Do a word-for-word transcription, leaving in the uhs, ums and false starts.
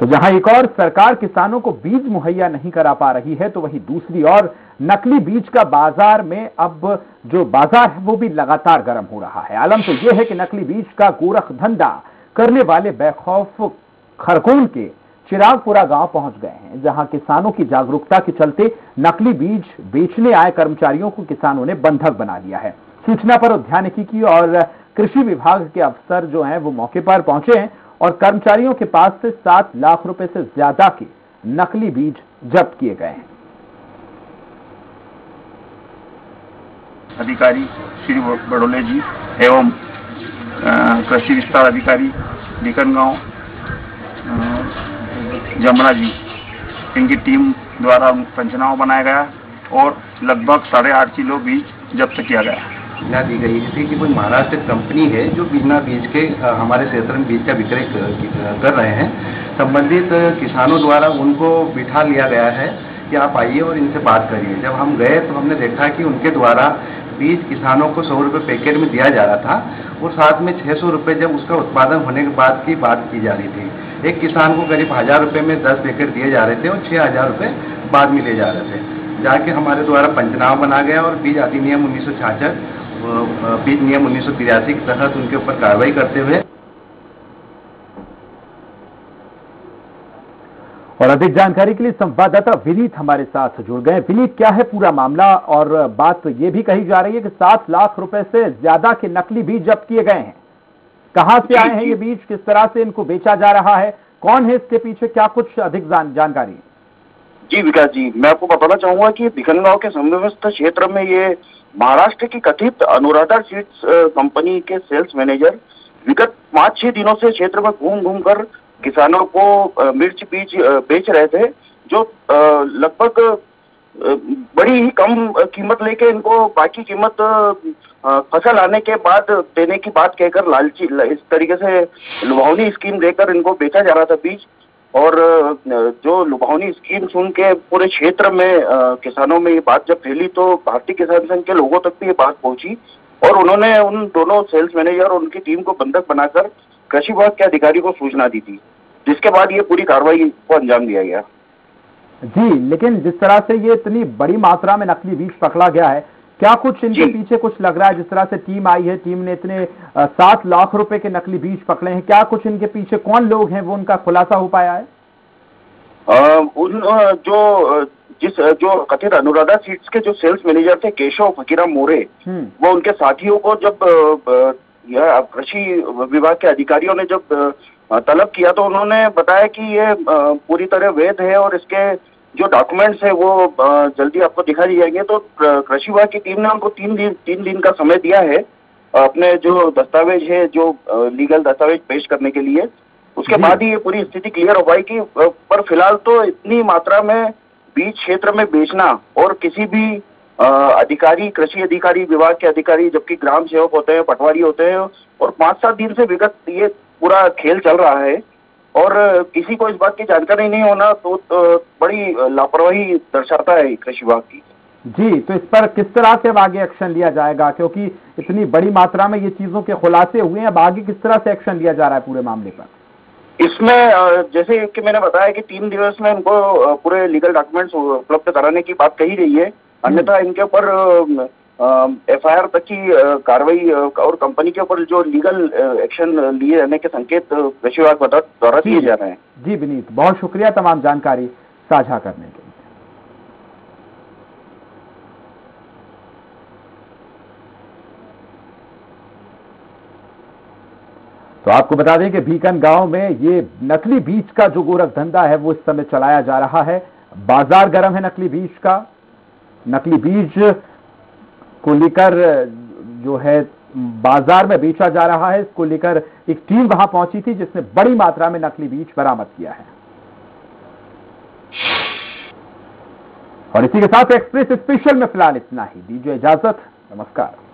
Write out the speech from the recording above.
तो जहां एक और सरकार किसानों को बीज मुहैया नहीं करा पा रही है, तो वहीं दूसरी ओर नकली बीज का बाजार में अब जो बाजार है वो भी लगातार गर्म हो रहा है। आलम तो यह है कि नकली बीज का गोरख धंधा करने वाले बेखौफ खरगोन के चिरागपुरा गांव पहुंच गए हैं, जहां किसानों की जागरूकता के चलते नकली बीज बेचने आए कर्मचारियों को किसानों ने बंधक बना लिया है। सूचना पर उद्यानिकी और कृषि विभाग के अफसर जो हैं वो मौके पर पहुंचे हैं और कर्मचारियों के पास से सात लाख रुपए से ज्यादा के नकली बीज जब्त किए गए हैं। अधिकारी श्री बड़ोले जी एवं कृषि विस्तार अधिकारी भिकनगांव जमुना जी, इनकी टीम द्वारा पंचनामा बनाया गया और लगभग साढ़े आठ किलो बीज जब्त किया गया। सूचना दी गई थी कि कोई महाराष्ट्र कंपनी है जो बिना बीज के हमारे क्षेत्र में बीज का विक्रय कर रहे हैं। संबंधित किसानों द्वारा उनको बिठा लिया गया है कि आप आइए और इनसे बात करिए। जब हम गए तो हमने देखा कि उनके द्वारा बीज किसानों को सौ रुपये पैकेट में दिया जा रहा था और साथ में छः सौ रुपये जब उसका उत्पादन होने के बाद की बात की जा रही थी। एक किसान को करीब हज़ार रुपये में दस पैकेट दिए जा रहे थे और छः हज़ार रुपये बाद में ले जा रहे थे। जाके हमारे द्वारा पंचनामा बना गया और बीज अधिनियम उन्नीस सौ छियासठ बीज नियम उन्नीस सौ तिरासी के तहत उनके ऊपर कार्रवाई करते हुए। और अधिक जानकारी के लिए संवाददाता विनीत हमारे साथ जुड़ गए। विनीत, क्या है पूरा मामला? और बात यह भी कही जा रही है कि सात लाख रुपए से ज्यादा के नकली बीज जब्त किए गए हैं। कहां से आए हैं ये बीज, किस तरह से इनको बेचा जा रहा है, कौन है इसके पीछे, क्या कुछ अधिक जान, जानकारी? जी विकास जी, मैं आपको बताना चाहूंगा कि भिकनगांव के समस्थ क्षेत्र में ये महाराष्ट्र की कथित अनुराधा सीड्स कंपनी के सेल्स मैनेजर विगत पाँच छह दिनों से क्षेत्र में घूम घूम कर किसानों को मिर्च बीज बेच रहे थे, जो लगभग बड़ी ही कम कीमत लेके इनको बाकी कीमत फसल आने के बाद देने की बात कहकर लालची इस तरीके से लुभावनी स्कीम देकर इनको बेचा जा रहा था बीज। और जो लुभावनी स्कीम सुन के पूरे क्षेत्र में किसानों में ये बात जब फैली तो भारतीय किसान संघ के लोगों तक भी ये बात पहुंची और उन्होंने उन दोनों सेल्स मैनेजर और उनकी टीम को बंधक बनाकर कृषि विभाग के अधिकारी को सूचना दी थी, जिसके बाद ये पूरी कार्रवाई को अंजाम दिया गया। जी, लेकिन जिस तरह से ये इतनी बड़ी मात्रा में नकली बीज पकड़ा गया है, क्या कुछ इनके पीछे कुछ लग रहा है? जिस तरह से टीम आई है, टीम ने इतने सात लाख रुपए के नकली बीज पकड़े हैं, क्या कुछ इनके पीछे कौन लोग हैं वो उनका खुलासा हो पाया है? आ, उन जो जिस जो कथित अनुराधा सीड्स के जो सेल्स मैनेजर थे केशव फकीरा मोरे, वो उनके साथियों को जब कृषि विभाग के अधिकारियों ने जब तलब किया तो उन्होंने बताया कि ये पूरी तरह वैध है और इसके जो डॉक्यूमेंट्स है वो जल्दी आपको दिखा दिए जाएंगे। तो कृषि विभाग की टीम ने उनको तीन दिन तीन दिन का समय दिया है अपने जो दस्तावेज है, जो लीगल दस्तावेज पेश करने के लिए। उसके बाद ही ये पूरी स्थिति क्लियर हो पाएगी। पर फिलहाल तो इतनी मात्रा में बीज क्षेत्र में बेचना और किसी भी अधिकारी, कृषि अधिकारी, विभाग के अधिकारी, जबकि ग्राम सेवक होते हैं, पटवारी होते हैं, और पाँच सात दिन से विगत ये पूरा खेल चल रहा है और किसी को इस बात की जानकारी नहीं होना तो, तो बड़ी लापरवाही दर्शाता है कृषि विभाग की। जी, तो इस पर किस तरह से अब आगे एक्शन लिया जाएगा, क्योंकि इतनी बड़ी मात्रा में ये चीजों के खुलासे हुए हैं, अब आगे किस तरह से एक्शन लिया जा रहा है पूरे मामले पर? इसमें जैसे कि मैंने बताया कि तीन दिवस में उनको पूरे लीगल डॉक्यूमेंट्स उपलब्ध कराने की बात कही गई है, अन्यथा इनके ऊपर एफ आई आर तक की कार्रवाई और कंपनी के ऊपर जो लीगल एक्शन लिए जाने के संकेत कृषि विभाग द्वारा दिए जा रहे हैं। जी विनीत, बहुत शुक्रिया तमाम जानकारी साझा करने के लिए। तो आपको बता दें कि भिकनगांव में ये नकली बीज का जो गोरख धंधा है वो इस समय चलाया जा रहा है। बाजार गर्म है नकली बीज का। नकली बीज को लेकर जो है बाजार में बेचा जा रहा है, इसको लेकर एक टीम वहां पहुंची थी जिसने बड़ी मात्रा में नकली बीज बरामद किया है। और इसी के साथ एक्सप्रेस स्पेशल में फिलहाल इतना ही। दीजिए इजाजत, नमस्कार।